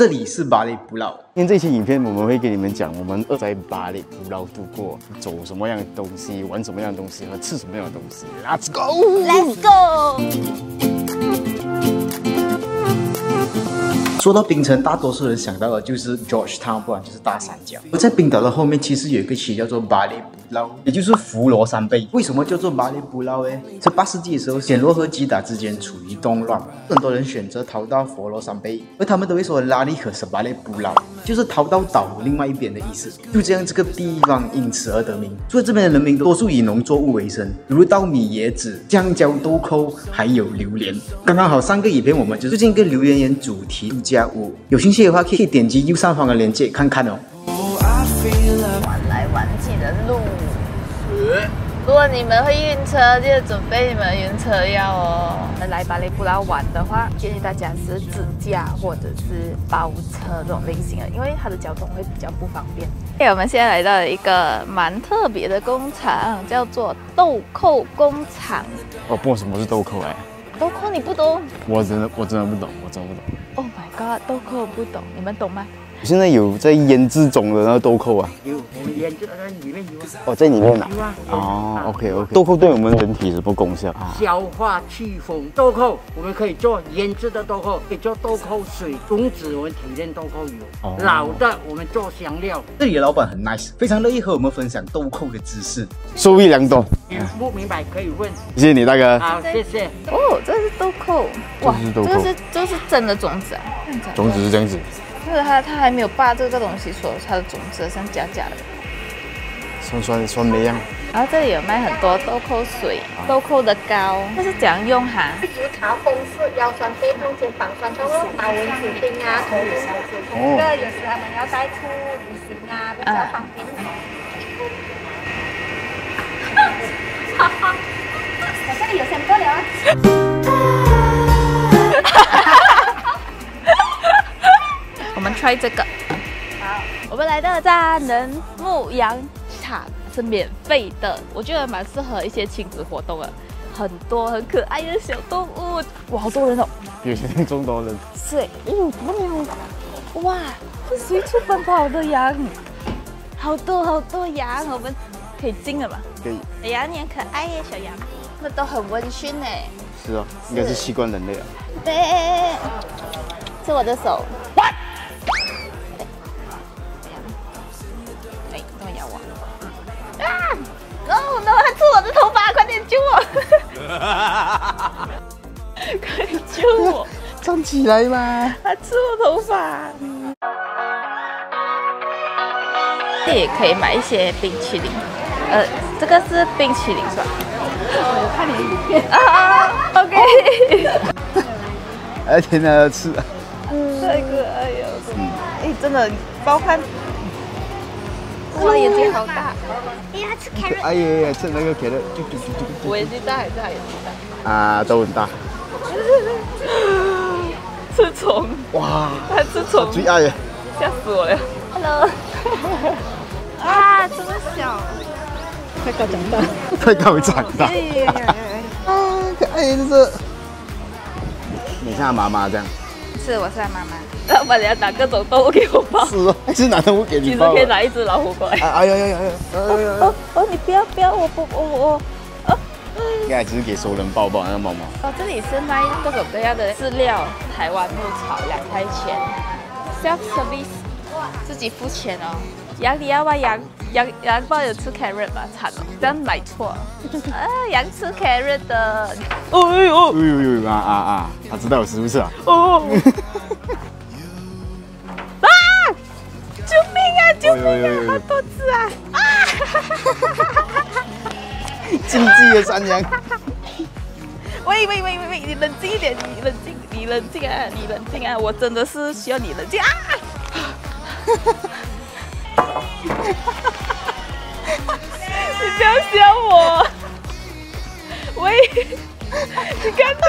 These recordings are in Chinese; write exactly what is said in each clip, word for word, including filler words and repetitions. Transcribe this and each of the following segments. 这里是Balik Pulau。因为这期影片我们会给你们讲，我们在Balik Pulau度过，走什么样的东西，玩什么样的东西和吃什么样的东西。Let's go，Let's go。说到槟城，大多数人想到的就是 George Town， 不然就是大三角。而在冰岛的后面，其实有一个区叫做Balik Pulau， 也就是佛罗山贝。为什么叫做Balik Pulau呢？在八世纪的时候，暹罗和吉打之间处于动乱。 很多人选择逃到佛罗山贝，而他们都会说拉里可是巴列布劳，就是逃到岛另外一边的意思。就这样，这个地方因此而得名。所以这边的人民多数以农作物为生，比如稻米、椰子、香蕉、豆蔻，还有榴莲。刚刚好，上个影片我们就是最近一个榴莲园主题度假屋，有兴趣的话可以点击右上方的链接看看哦。玩来玩去的路，如果你们会晕车，就准备你们晕车药哦。 来巴厘布拉玩的话，建议大家是自驾或者是包车这种类型的，因为它的交通会比较不方便。哎，我们现在来到了一个蛮特别的工厂，叫做豆蔻工厂。哦，不，什么是豆蔻哎？豆蔻你不懂？我真的，我真的不懂，我真的不懂。Oh my god， 豆蔻不懂，你们懂吗？ 现在有在腌制中的那个豆蔻啊，有，我们腌制在里面有。哦，在里面啊。有啊。哦 ，OK OK。豆蔻对我们人体什么功效？消化祛风。豆蔻我们可以做腌制的豆蔻，可以做豆蔻水，种子我们提炼豆蔻油，老的我们做香料。这里的老板很 nice， 非常乐意和我们分享豆蔻的知识，受益良多。不明白可以问。谢谢你大哥。好，谢谢。哦，这是豆蔻。哇，这个是这是真的种子啊。种子是这样子。 就是它，它还没有把这个东西说它的种子像假假的，酸酸酸梅样。然后这里有卖很多豆蔻水、豆蔻的膏，它是怎样用哈？竹草风湿、腰酸背痛、肩膀酸痛、打蚊子钉啊、头晕、小指痛。这有时他们要带出旅行啊，比较方便。哈哈，我这里有三个了。哈哈哈。 我们 try 这个，好，我们来到大能牧羊场是免费的，我觉得蛮适合一些亲子活动的，很多很可爱的小动物，哇，好多人哦，有些人众多人，是，哦，不妙，哇，是随处奔跑的羊，好多好多羊，我们可以进了吧？可以，小羊你很可爱耶，小羊，它们都很温驯哎，是哦，应该是习惯人类啊，对，是我的手。 哦 no！ 他吃我的头发，快点救我！快点救我！站起来嘛！他吃我头发。这也可以买一些冰淇淋，呃，这个是冰淇淋是吧？我看你的影片啊 ，OK。哎天哪，吃！太可爱了！哎，真的，包括。 哇，眼睛好大！哎呀，吃开了！哎呀，吃那个开了！我眼睛大还是他眼睛大？啊，都很大。吃虫！哇，他吃虫！最爱呀！吓死我了 ！Hello！ 啊，这么小！太高长大！太高长大！啊，可爱这是！你像妈妈这样。 是，我是他妈妈。老板，你要拿各种动物给我抱。是哦，还是拿动物给你抱。其实可以拿一只老虎过来。哎呀呀呀呀！哦哦，你不要不要，我不我我哦。应该只是给熟人抱抱那个猫猫。哦，这里是卖各种各样的饲料，台湾牧草两块钱 ，self service， 自己付钱哦。羊你要吗？羊羊羊抱有吃 carrot 吧？惨哦，这样买错。啊，羊吃 carrot 的。 哦哎呦！哎呦呦啊啊啊！他知道我食物是啊。哦。啊！救命啊！救命啊！好多只啊！啊！经济的山羊。喂喂喂喂喂！你冷静一点，你冷静，你冷静啊，你冷静啊！我真的是需要你冷静啊！你不要笑我。喂。 你看他，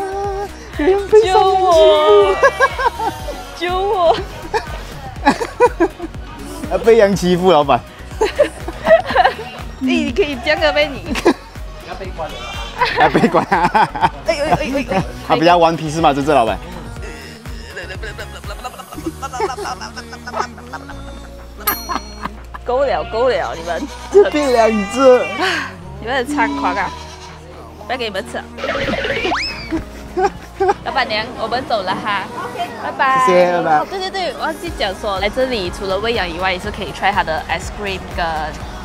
啊！救我！救我！啊！被羊欺负，老板。你你可以这样的呗，你。要被关了。要被关。哎哎哎哎！他比较顽皮是吗？这这老板。够了够了，你们这病两只，你们很猖狂啊！不要给你们吃。老板娘，我们走了哈，拜拜。谢谢，拜拜。对对对，忘记讲说，来这里除了喂养以外，也是可以 try 它的 ice cream 跟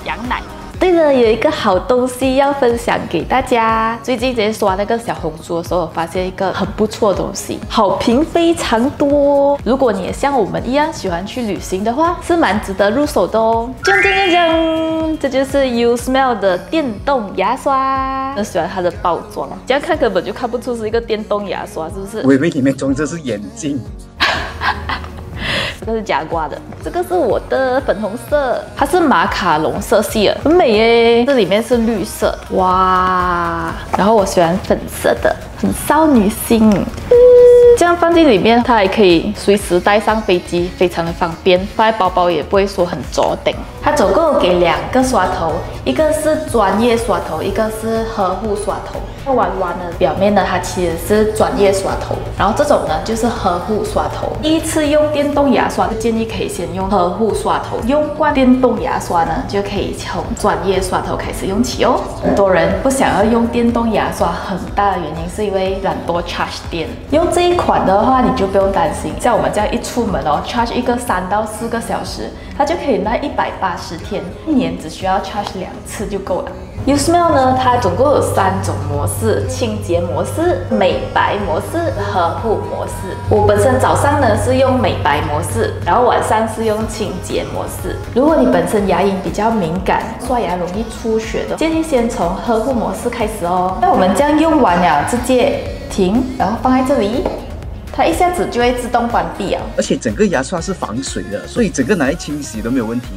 羊奶。 对了，有一个好东西要分享给大家。最近在刷那个小红书的时候，我发现一个很不错的东西，好评非常多。如果你也像我们一样喜欢去旅行的话，是蛮值得入手的哦。锵锵锵锵，这就是 Usmile 的电动牙刷。很喜欢它的包装，这样看根本就看不出是一个电动牙刷，是不是？我以为里面装的是眼镜。这个是假瓜的，这个是我的粉红色，它是马卡龙色系的，很美耶。这里面是绿色，哇！然后我喜欢粉色的，很少女心。嗯、这样放进里面，它还可以随时带上飞机，非常的方便。放在包包也不会说很着顶。它总共给两个刷头，一个是专业刷头，一个是呵护刷头。弯弯的表面呢，它其实是专业刷头，然后这种呢就是呵护刷头。第一次用电动牙刷，建议可以先用呵护刷头。用惯电动牙刷呢，就可以从专业刷头开始用起哦。很多人不想要用电动牙刷，很大的原因是因为懒惰 charge 电。用这一款的话，你就不用担心，像我们这样一出门哦 ，charge 一个三到四个小时，它就可以耐一百八十天，一年只需要 charge 两次就够了。 Usmile 呢，它总共有三种模式：清洁模式、美白模式、呵护模式。我本身早上呢是用美白模式，然后晚上是用清洁模式。如果你本身牙龈比较敏感，刷牙容易出血的，建议先从呵护模式开始哦。那我们这样用完了，直接停，然后放在这里。 它一下子就会自动关闭啊！而且整个牙刷是防水的，所以整个拿来清洗都没有问题。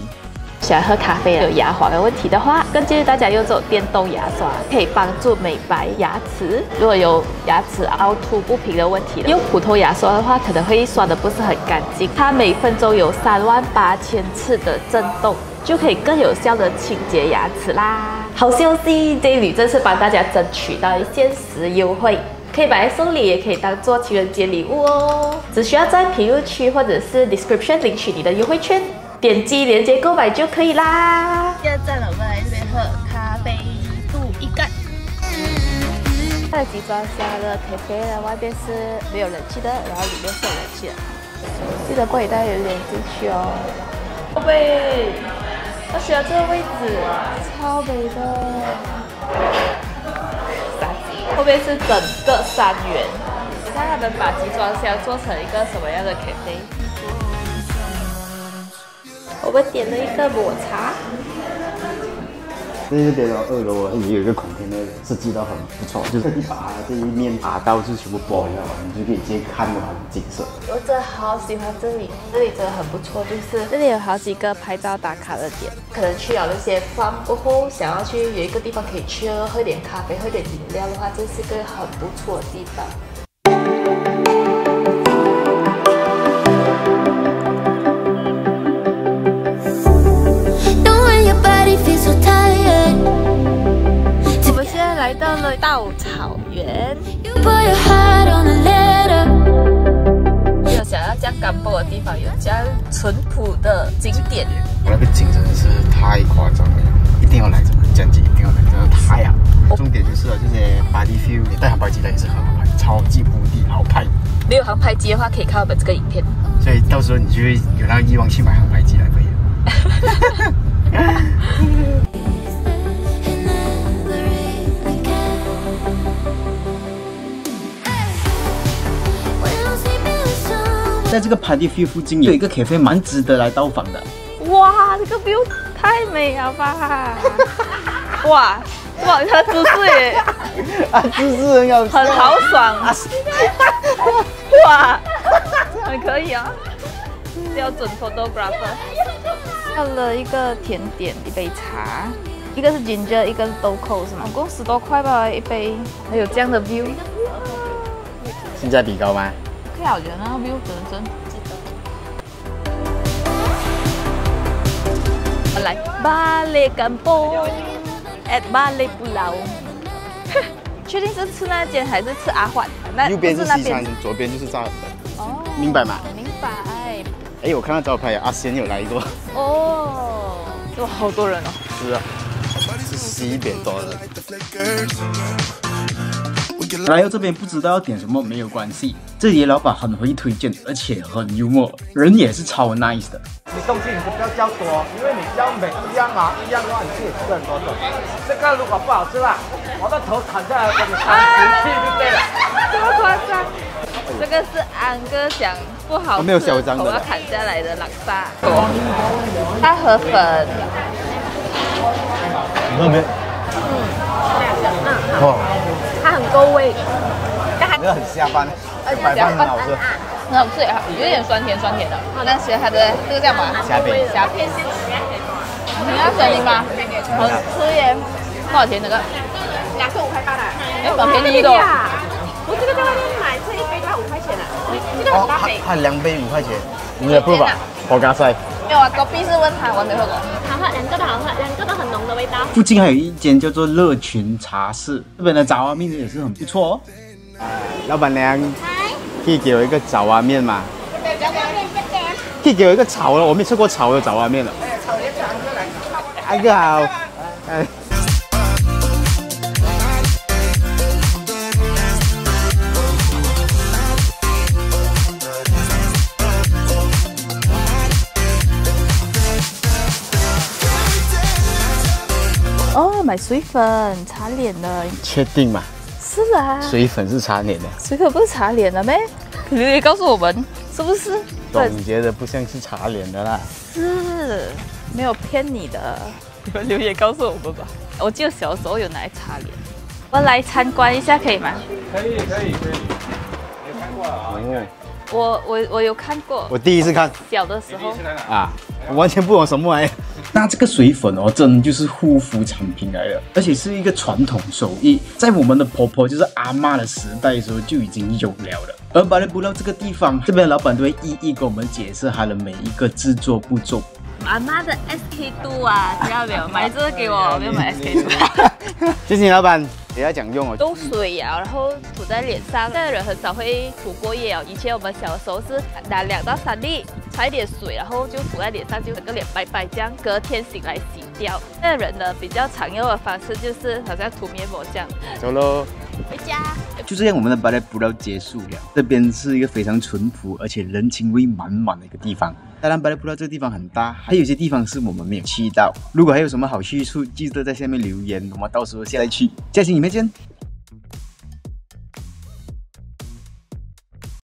喜欢喝咖啡有牙滑的问题的话，更建议大家用这种电动牙刷，可以帮助美白牙齿。如果有牙齿凹凸不平的问题，用普通牙刷的话，可能会刷得不是很干净。它每分钟有三万八千次的震动，就可以更有效的清洁牙齿啦。好消息，这一旅正式帮大家争取到限时优惠。 可以买来送礼，也可以当做情人节礼物哦。只需要在评论区或者是 description 领取你的优惠券，点击链接购买就可以啦。第二站，我们来这边喝咖啡度一干。它的集装箱的咖啡呢，外边是没有冷气的，然后里面是有冷气的。记得过一段有点进去哦。喂，我需要这个位置，超美的。 后面是整个三元，你看他们把集装箱做成一个什么样的咖啡？我们点了一个抹茶。这边的二楼啊，也有一个空间的设计到很不错，就是你把这一面打到就全部包掉了，你就可以直接看到景色。我真的好喜欢这里，这里真的很不错，就是这里有好几个拍照打卡的点，可能去了那些farm过后，想要去有一个地方可以去喝点咖啡、喝点饮料的话，这是一个很不错的地方。 来到了稻草原，没有想到这样干播的地方有这样淳朴的景点。我那个景真的是太夸张了，一定要来这个，讲解一定要来这个太阳。重点就是这些 body feel， 你带航拍机来也是很好拍，超级无敌好拍。没有航拍机的话，可以看我们这个影片。所以到时候你就会有那个欲望去买航拍机来可以了。在这个 Balik Pulau 附近有一个 cafe 蛮值得来到访的。哇，这个 view 太美了吧！哇，哇，他姿势也，啊，姿势很有，很豪爽。哇，很可以啊，标准 photographer。要了一个甜点，一杯茶，一个是 ginger， 一个是豆蔻，是吗？总共十多块吧，一杯。还有这样的 view， 性价比高吗？ 可以，我觉得那个 view 真的真值得。来 ，Balik Kampung at Balik Pulau。确定是吃那间还是吃阿焕？那右边是西餐，左边就是炸的。哦，明白吗？明白。哎，我看到招牌阿仙有来过。哦，哇，好多人哦。是啊，是西北多人。来到这边不知道要点什么没有关系，这里的老板很会推荐，而且很幽默，人也是超 nice 的。你东西你不要叫多，因为你叫每一样啊，一样的话你自己吃很多种。这个如果不好吃啦，我的头砍下来给你砍十次就对了。这么夸张？这个是安哥讲不好吃，没有嚣张的，我要砍下来的拉萨。大河粉。你看没？嗯。哇。 它很够味，但它很下饭，而且白饭很好吃，很好吃啊，有点酸甜酸甜的。但是它的这个叫什么？虾片，虾片。你要咸的吗？很吃耶。多少钱这个？两个五块八的，哎，蛮便宜的。我这个在外面买这一杯要五块钱的，这个很便宜。它两杯五块钱，你也不吧？好加塞。没有啊，隔壁是温茶，我没喝过。好喝，两个都好喝，两个都很浓的味道。附近还有一间叫做乐群茶室，日本的早安面也是很不错哦。呃、老板娘，可以给我一个早安面吗？可以给我一个炒的，我没吃过炒的早安面了。哎，炒的安哥来。安哥好。哎。买水粉擦脸的，确定吗？是啊，水粉是擦脸的，水粉不是擦脸的咩？你也告诉我们是不是？总觉得不像是擦脸的啦，是没有骗你的。你们留言告诉我们吧。我记得小时候有拿来擦脸，我来参观一下可以吗？可以可以可以，有看过啊？我我我有看过，我第一次看，小的时候啊，我完全不懂什么玩意。 那这个水粉哦，真的就是护肤产品来的，而且是一个传统手艺，在我们的婆婆就是阿嬷的时代的时候就已经有了的。而Balik Pulau这个地方，这边的老板都会一一给我们解释它的每一个制作步骤。阿嬷的 S K 二啊，知道没有？买这个给我，我没有买 S K 二。谢谢老板。 也要讲用哦，都水啊，然后涂在脸上。现在人很少会涂过夜啊，以前我们小的时候是拿两到三粒，擦一点水，然后就涂在脸上，就整个脸白白这样。隔天醒来洗掉。现在人呢比较常用的方式就是好像涂面膜这样。走喽，回家。就这样，我们的Balik Pulau结束了。这边是一个非常淳朴而且人情味满满的一个地方。当然Balik Pulau这个地方很大，还有些地方是我们没有去到。如果还有什么好去处，记得在下面留言，我们到时候下来去。下期你们。 再见。